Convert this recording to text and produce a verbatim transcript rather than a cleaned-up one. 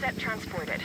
last set transported.